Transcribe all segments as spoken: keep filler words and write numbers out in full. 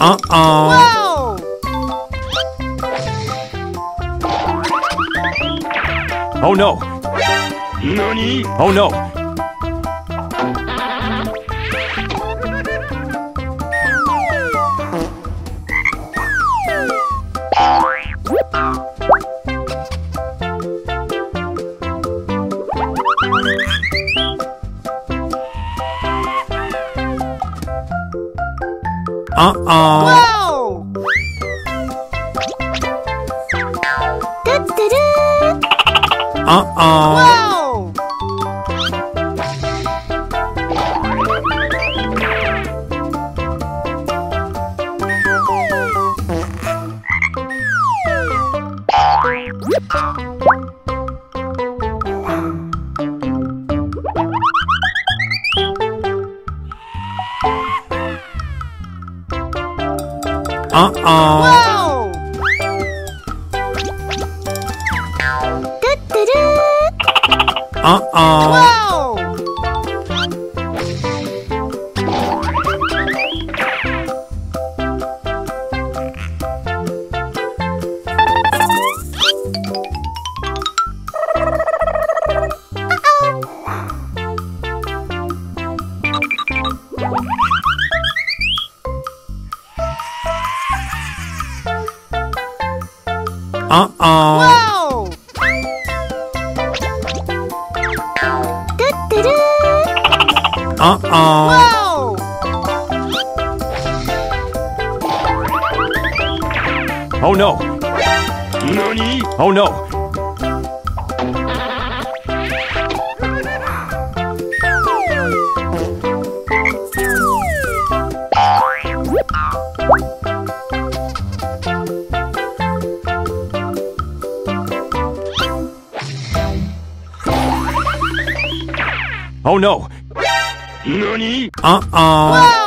Uh-oh. Oh no! Nani? Oh no! Uh-oh! Uh-oh. Uh-oh. Uh-oh. Uh-oh. Uh-oh. Uh-oh. Oh no. Nani? Oh no. Oh no. Nani? Uh-oh. Whoa!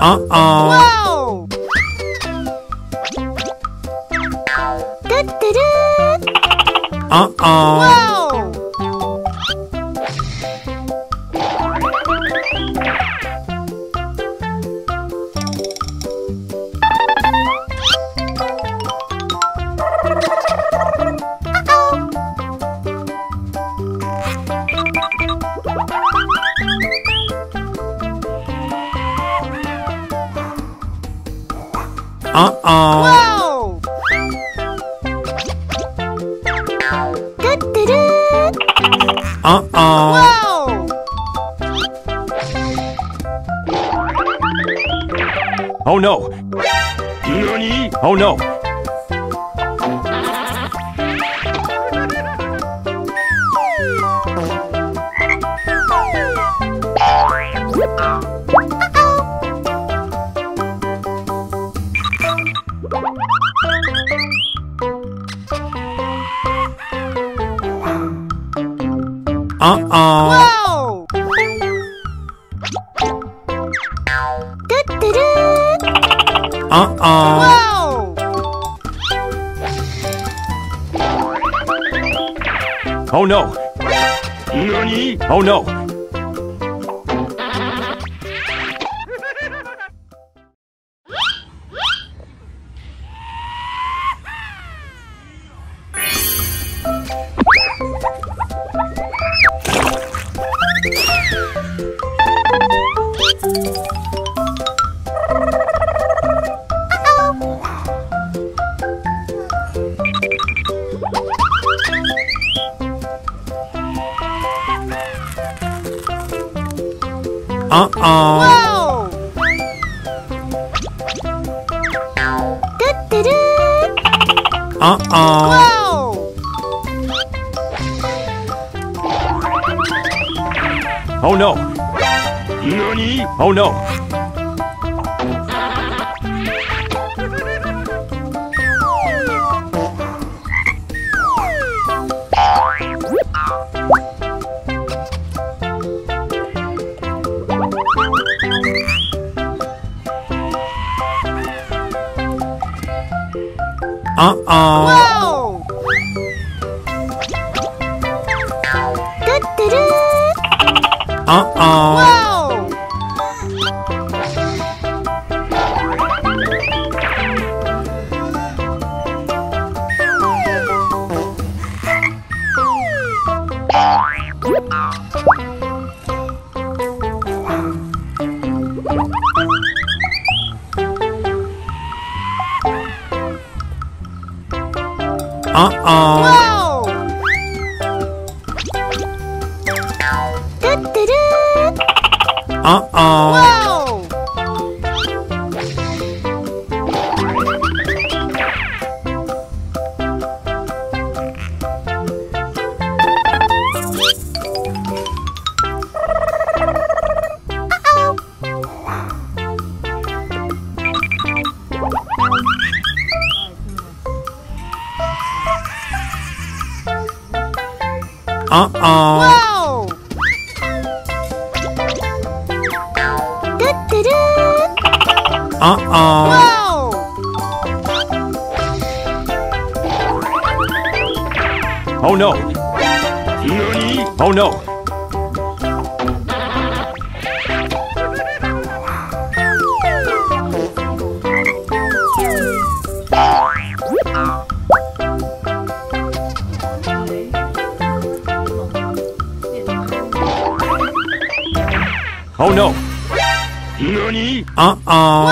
Uh-oh. Whoa! Da-da-da! Uh-oh. Whoa! Uh-oh. Whoa! Uh-oh. Whoa! Oh no. Nani? Oh no. Uh-oh. Whoa! Uh-oh. Whoa! Oh no. Nani? Oh no. Uh-oh. Whoa! Uh-oh. Whoa! Oh no. Nani? Oh no. Uh-oh. Whoa. Uh-oh. Uh-oh. Uh-oh. Uh-oh. Whoa. Uh-oh. Whoa. Oh no. Oh no. Oh no! Nani? Uh-oh! Uh-oh!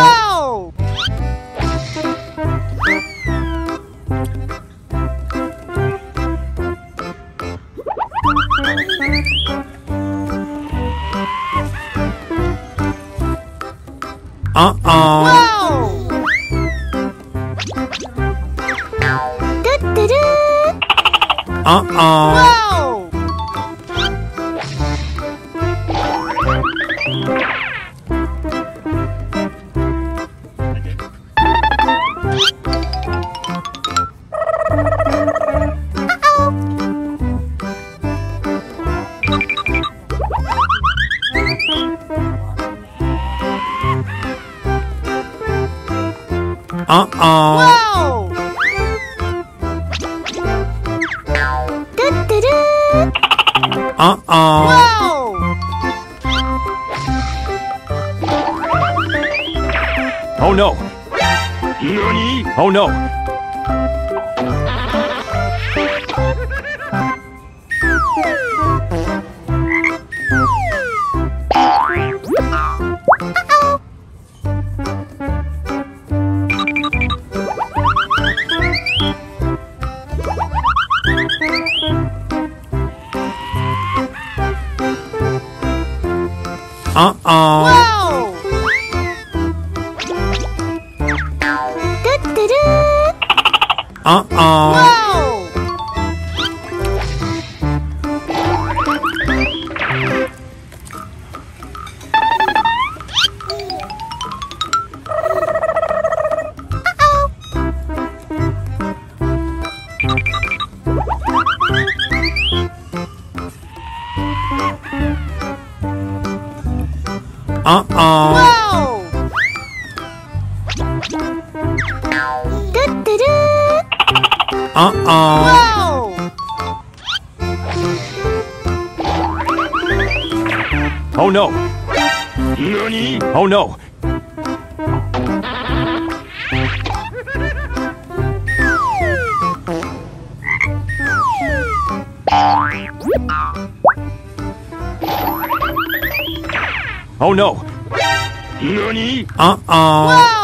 Uh-oh! Uh-oh. Uh-oh. Oh no. Oh no. Uh-oh. Uh-oh. Uh-oh. Uh-oh. Oh no. Nani? Oh no. Oh no! Nani? Uh-oh! Uh-oh. Uh-oh.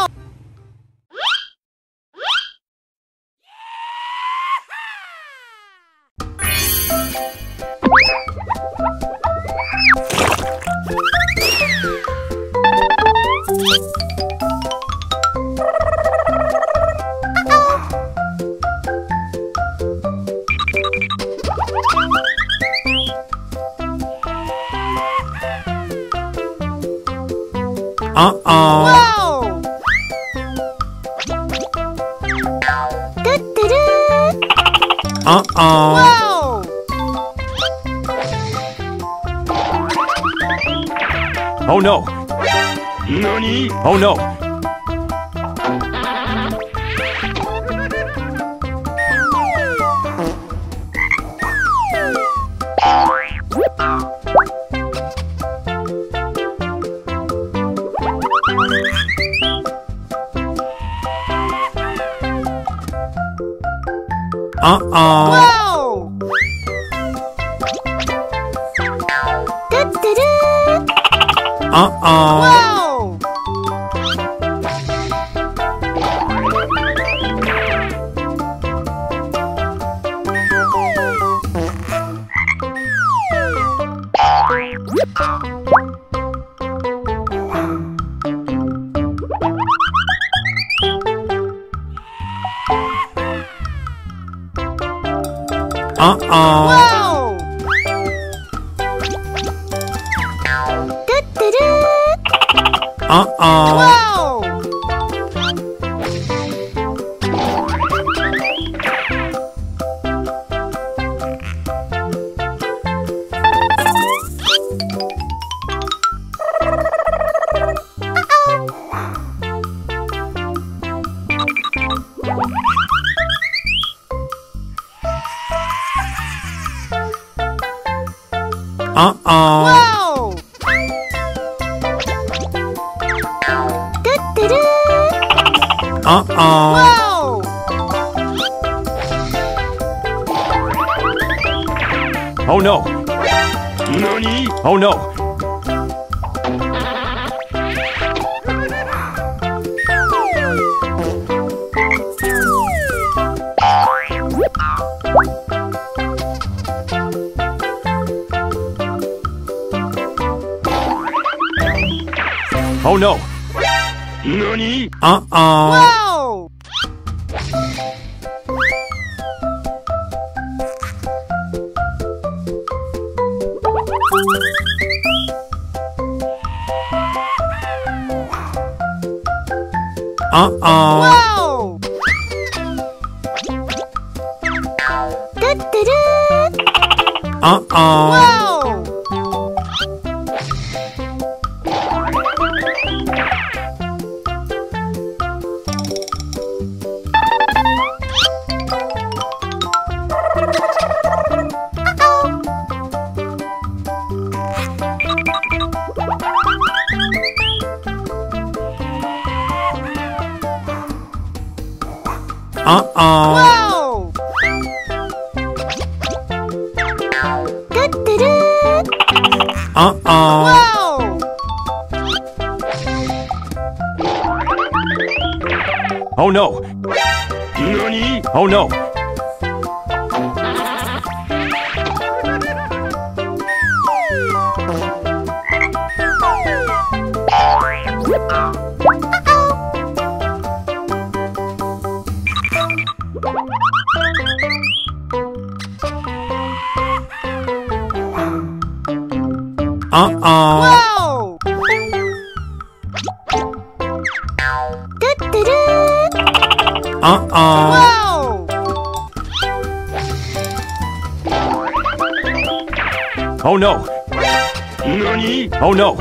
Oh no. Nani? Oh no. Uh-oh. Whoa! Da-da-da. Uh-oh. Whoa! Uh-oh. Whoa! Da-da-da. Uh-oh. Whoa! Uh-oh. Whoa! Da-da-da. Uh-oh. Whoa! Oh no! Nani? Oh no! Oh no! Nani? Uh-oh! Whoa! Uh-oh! Whoa! Da-da-da! Uh-oh! Whoa! Uh-oh. Whoa! Da-da-da. Uh-oh. Whoa! Oh no! Nani? Oh no! Uh-oh. Whoa! Da-da-da. Uh-oh. Whoa! Oh no! Nani? Oh no!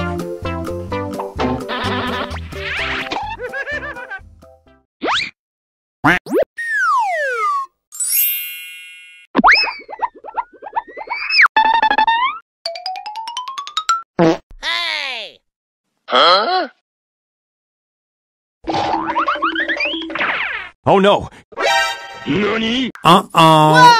Hey! Huh? Oh no! Nani? Uh-oh! Whoa!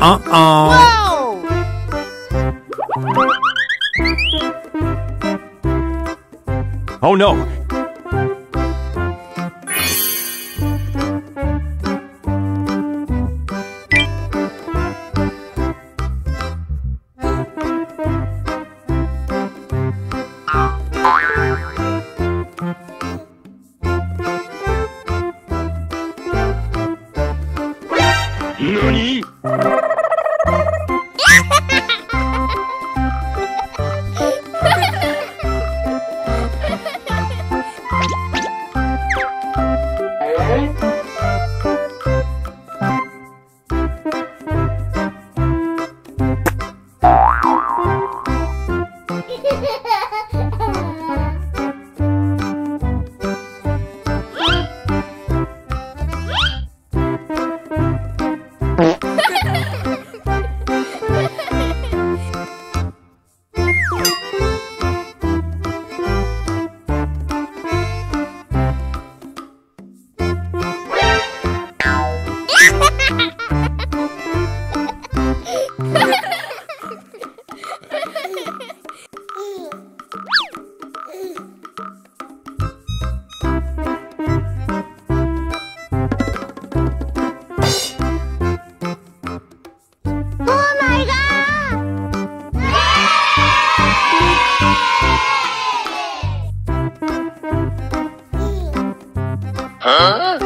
Uh-oh. Whoa! Oh no! Nani? Huh?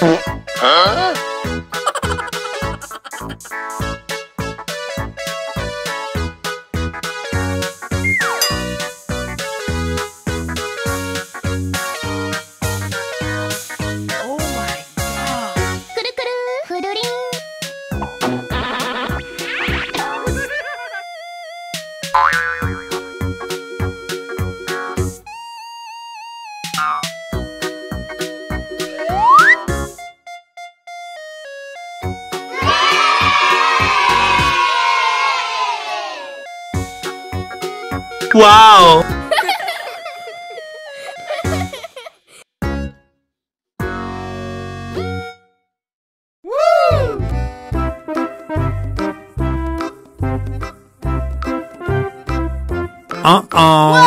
Huh? Wow! Uh-oh!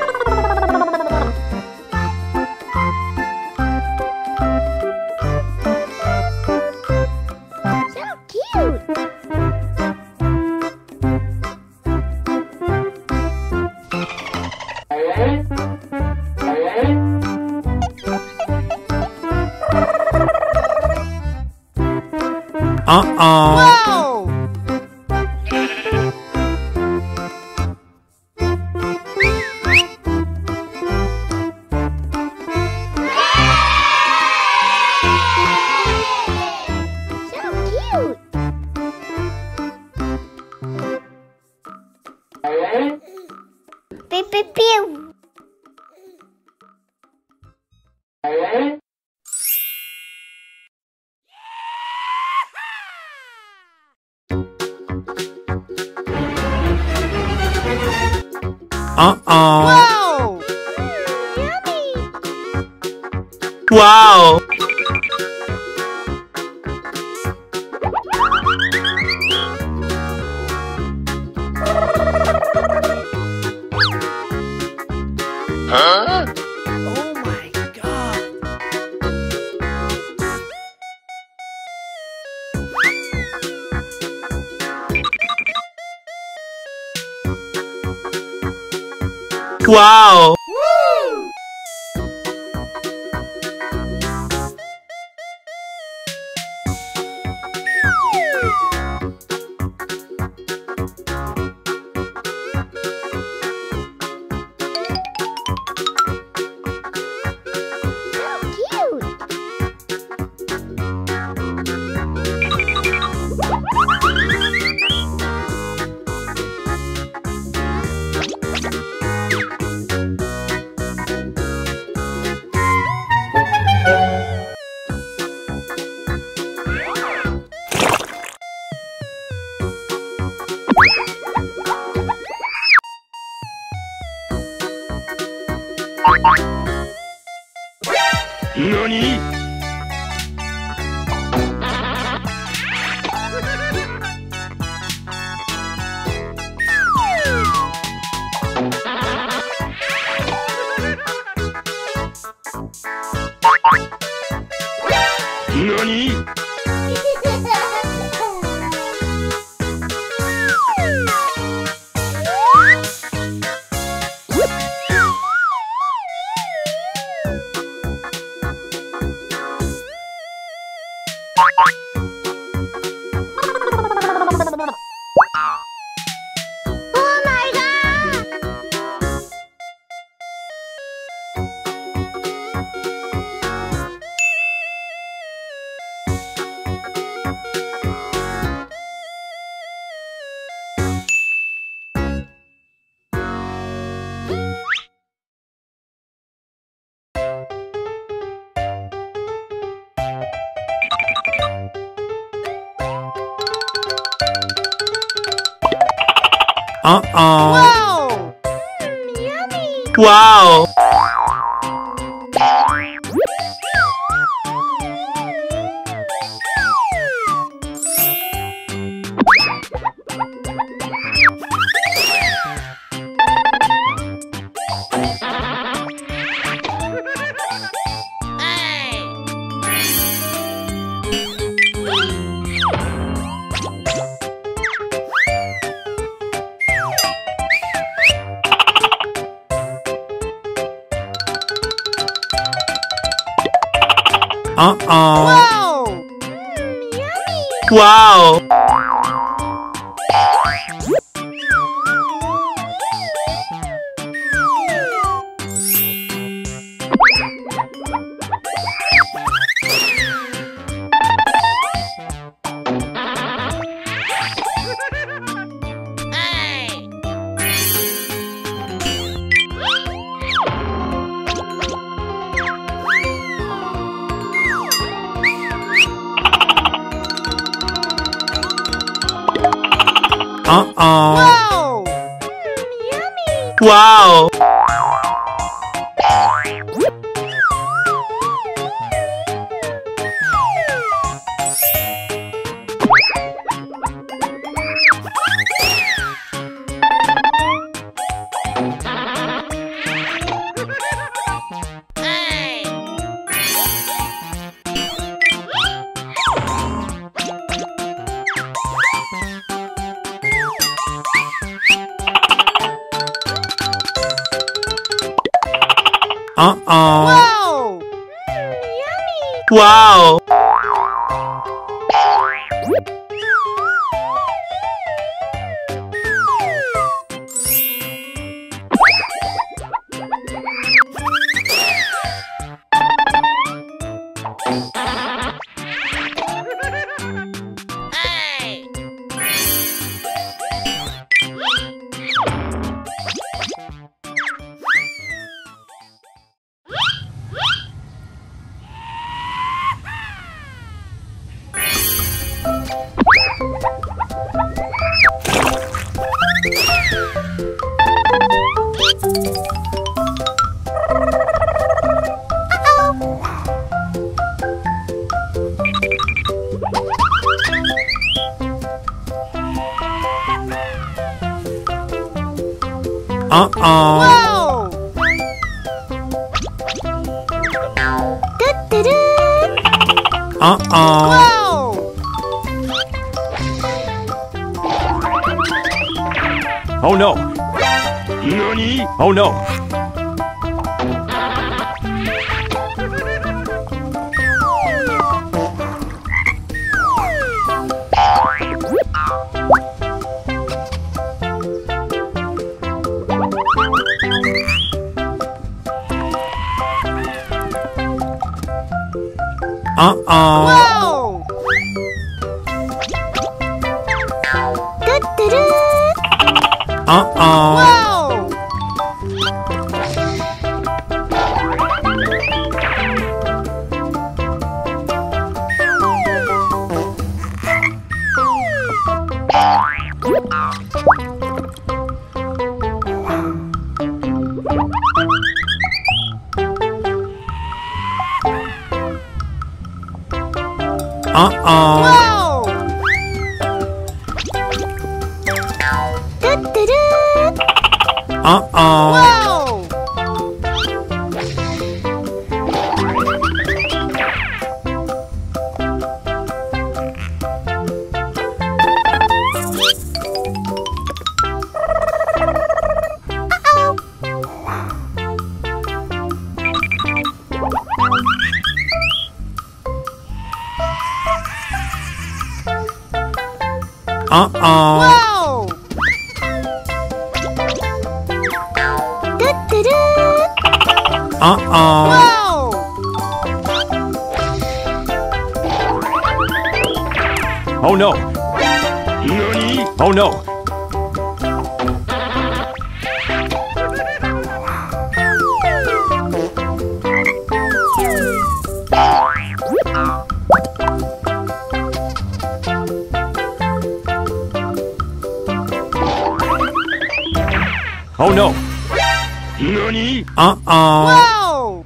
Uh-oh. Whoa. So cute. Pew pew pew. Uh-oh. Whoa! Yummy! Wow! Huh? Oh my God! Wow! Woo! Nani? Nani? Woo! Uh-oh. Whoa. Mm, yummy. Wow. Uh-oh. Whoa. Mm, yummy. Wow. Uh-oh. Whoa. Mm, yummy. Wow. Uh-oh. Whoa. Mm, yummy. Wow. Uh-oh. Whoa. Uh-oh. Whoa. Oh no! Nani? Oh no! Uh-oh! Uh-oh. Uh-oh. Uh-oh. Uh-oh. Uh-oh. Uh-oh. Whoa. Oh no. Nani? Oh no. no. Nani? Uh-oh.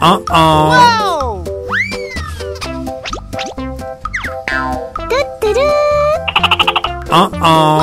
Uh-oh. Uh-oh. Uh-oh. Uh-oh.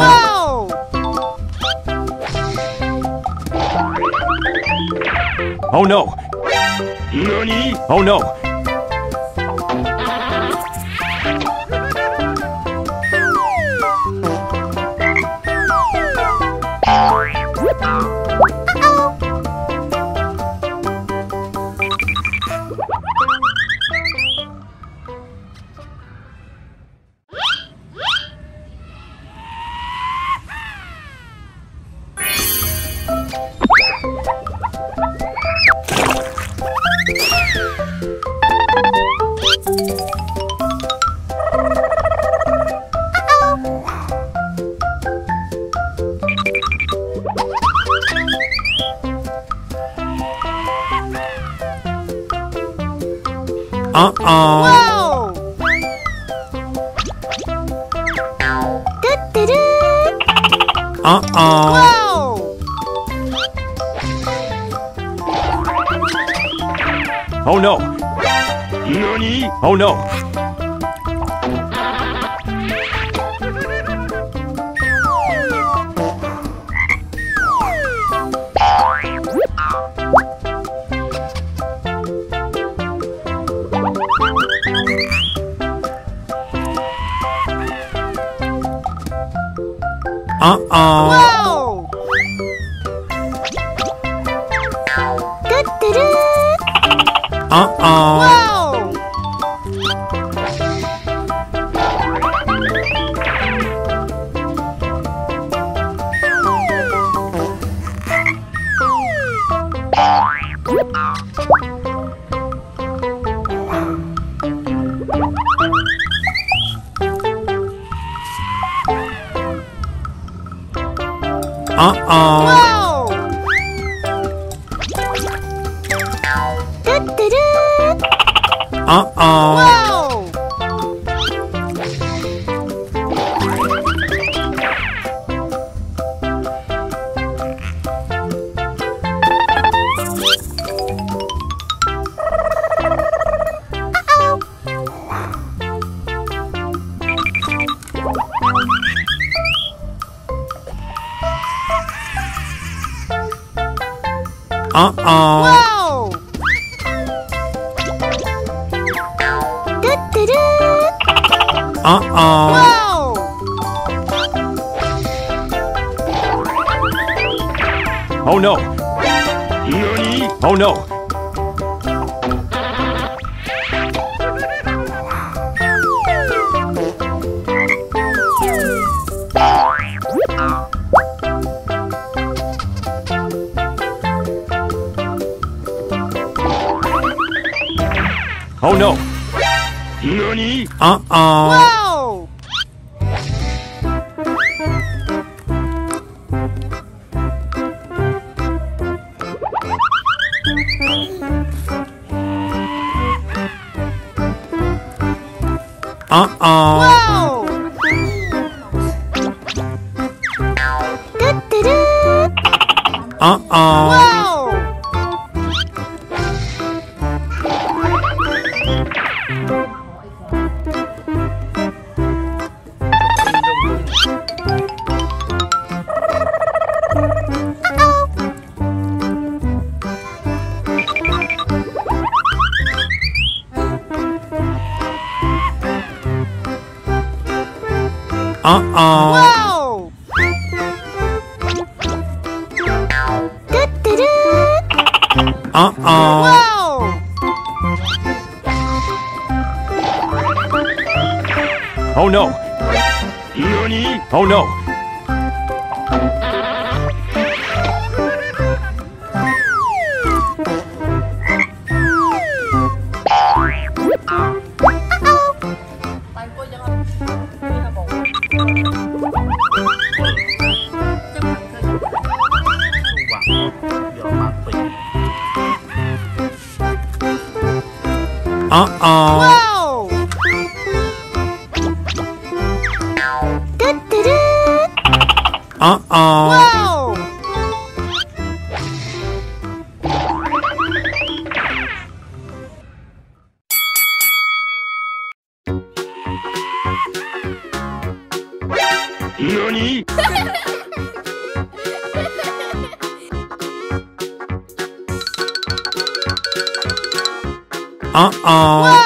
Whoa. Oh no. Nani? Oh no. Uh-oh. Uh-oh. Oh no. Nani? Oh no. Uh-oh. Uh-oh. Uh-oh. Uh-oh. Uh-oh. Whoa. Uh-oh. Whoa. Oh no. Nani? Oh no. Oh no! Nani? Uh-oh! Whoa! Uh-oh! Whoa! Uh-oh! Uh-oh. Whoa. Oh no! Oh no! Uh-oh! Uh-oh. Whoa! Nani? Uh-oh. Whoa! Uh-oh. Whoa! Uh-oh. Whoa! Woo! Whoa!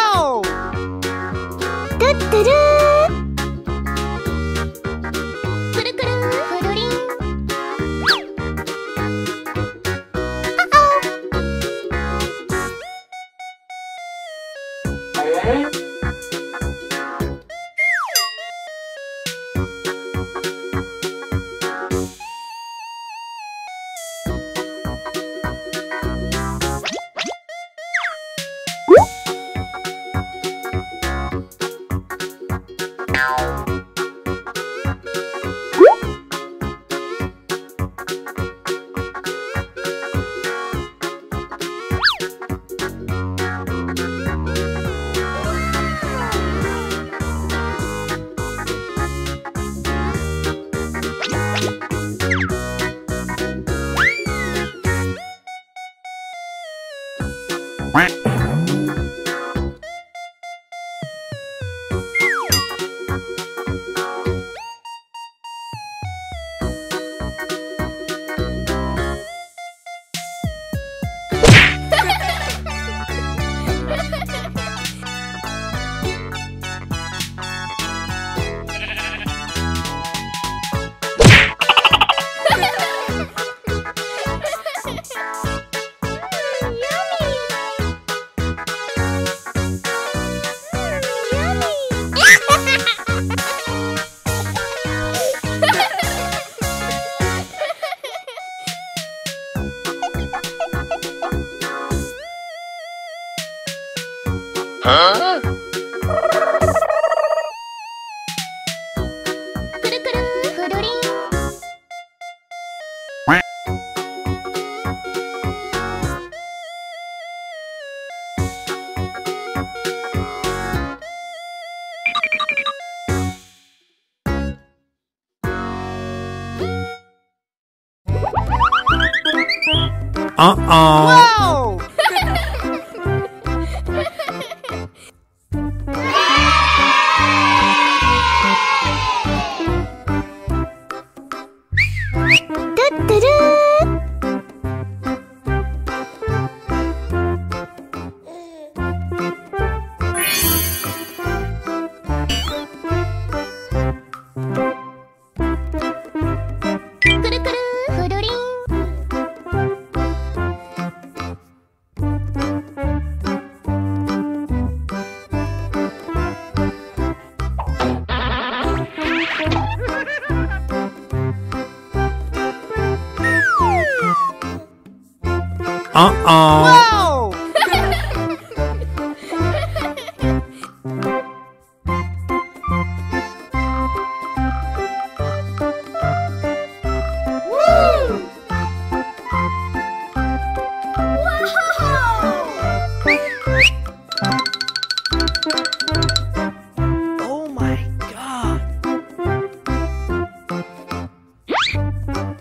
Oh my God.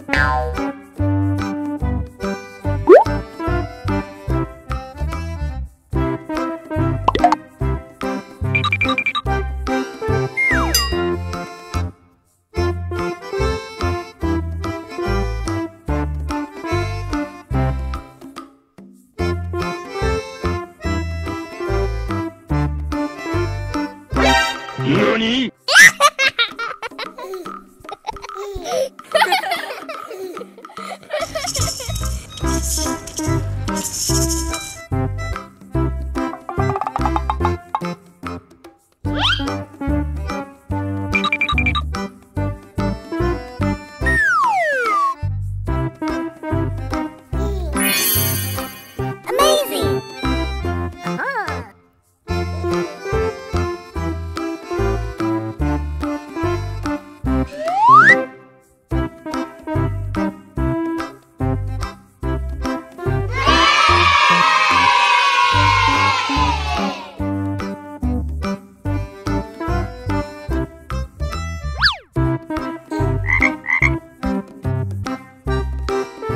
Nani?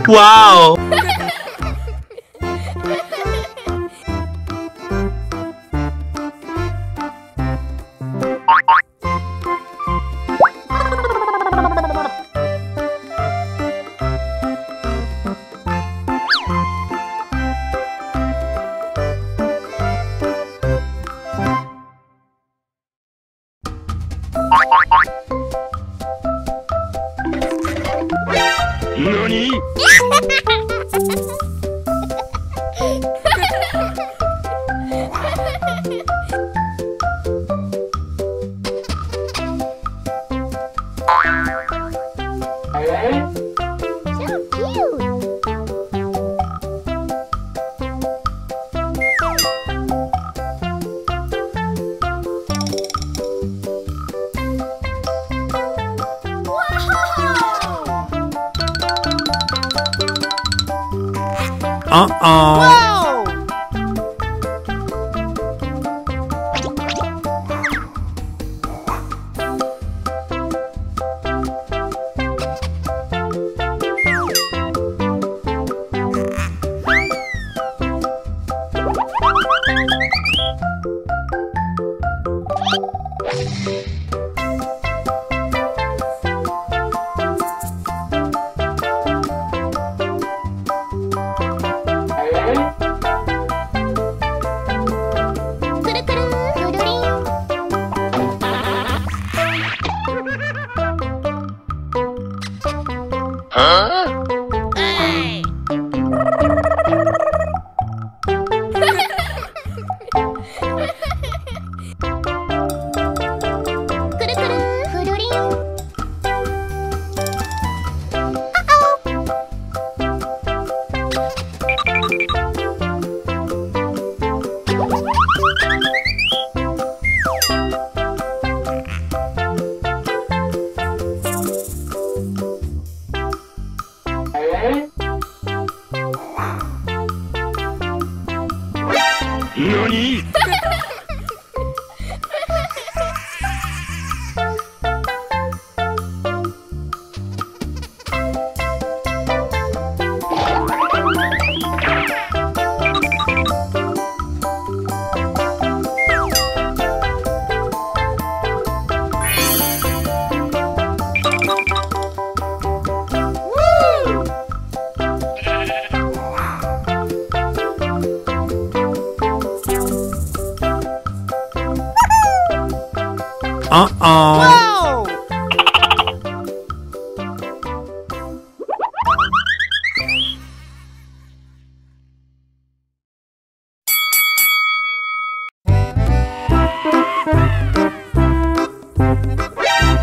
Wow! Nani? Uh-oh. Nani?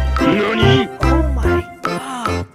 Uh-oh. Nani? Oh my God.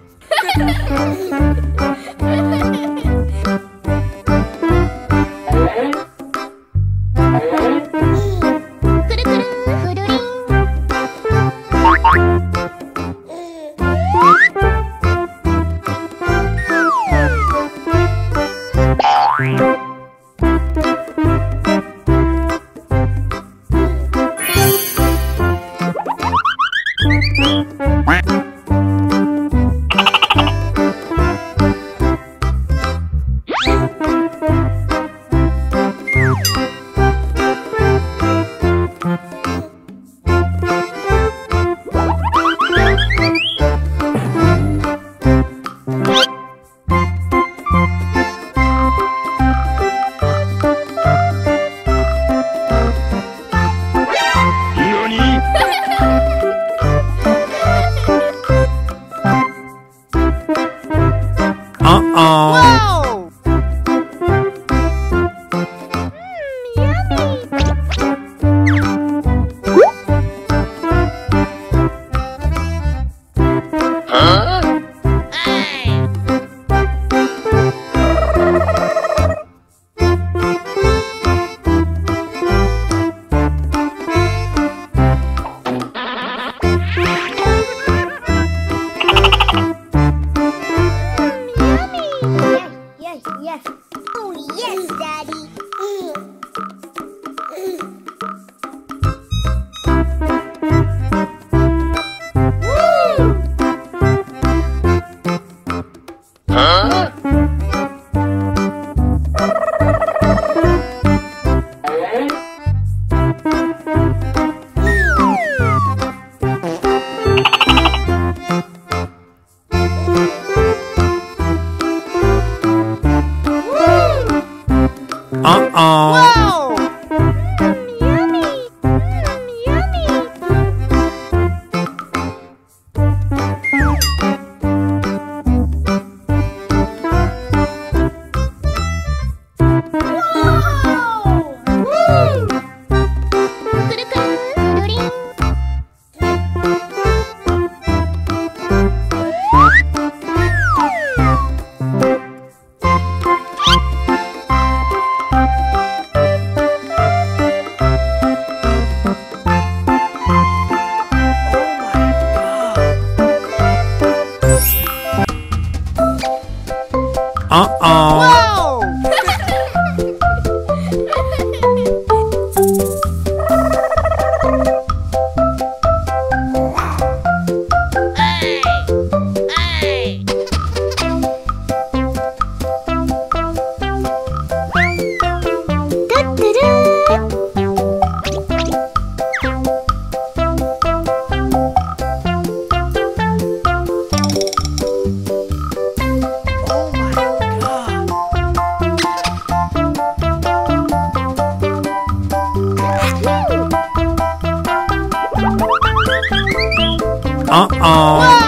Uh-oh. Wow!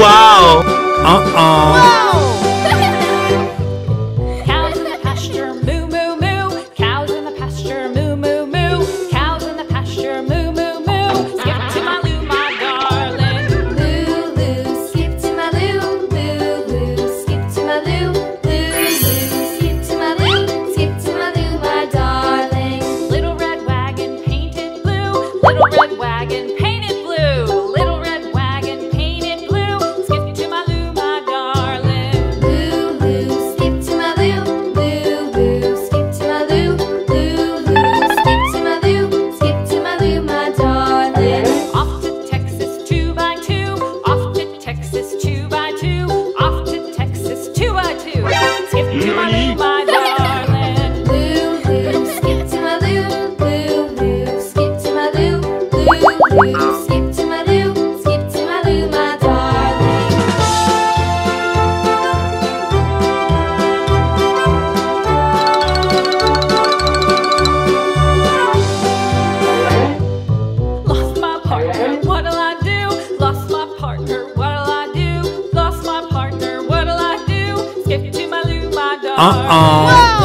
Wow! Uh-oh! Uh-oh.